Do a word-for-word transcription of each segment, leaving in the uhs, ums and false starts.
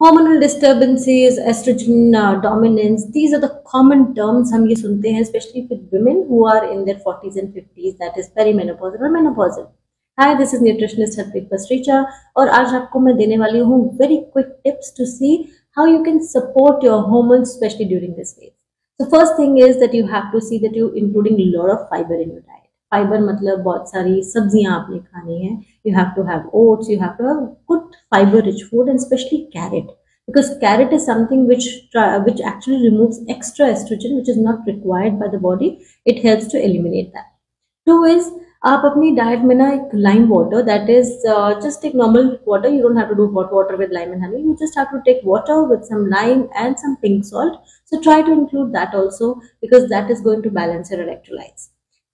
Hormonal disturbances, estrogen uh, dominance, these are the common terms we hear, especially with women who are in their forties and fifties, that is perimenopausal or menopausal. Hi, this is nutritionist Harpreet Pasricha, and today I will give you very quick tips to see how you can support your hormones, especially during this phase. So first thing is that you have to see that you are including a lot of fiber in your diet. Fiber मतलब बहुत सारी सब्जियां आपने खानी है. You have to have oats, you have to have good fiber-rich food and especially carrot, because carrot is something which which actually removes extra estrogen which is not required by the body. It helps to eliminate that. Two is आप अपनी diet में ना एक lime water, that is uh, just take normal water. You don't have to do hot water with lime and honey. You just have to take water with some lime and some pink salt. So try to include that also, because that is going to balance your electrolytes.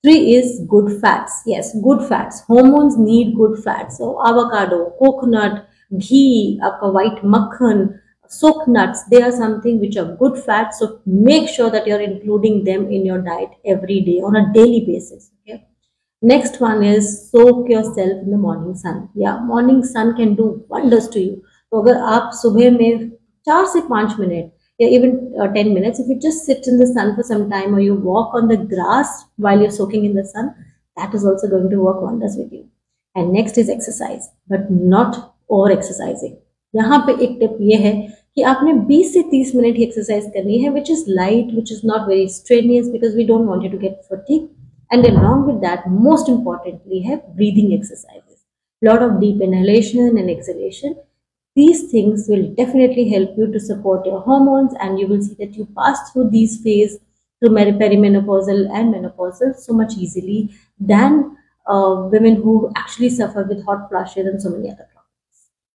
Three is good fats. Yes, good fats. Hormones need good fats. So avocado, coconut, ghee, white makhan, soak nuts, they are something which are good fats. So make sure that you are including them in your diet every day on a daily basis. Okay. Next one is soak yourself in the morning sun. Yeah, morning sun can do wonders to you. So if you sleep in four to five minutes, yeah, even uh, ten minutes, if you just sit in the sun for some time, or you walk on the grass while you're soaking in the sun, that is also going to work wonders with you. And next is exercise, but not over exercising. Yahan pe ek tip ye hai ki aapne बीस से तीस minute hi exercise karni hai, which is light, which is not very strenuous, because we don't want you to get fatigued. And along with that, most importantly hai breathing exercises, lot of deep inhalation and exhalation. These things will definitely help you to support your hormones, and you will see that you pass through these phases, through perimenopausal and menopausal, so much easily than uh, women who actually suffer with hot flashes and so many other things.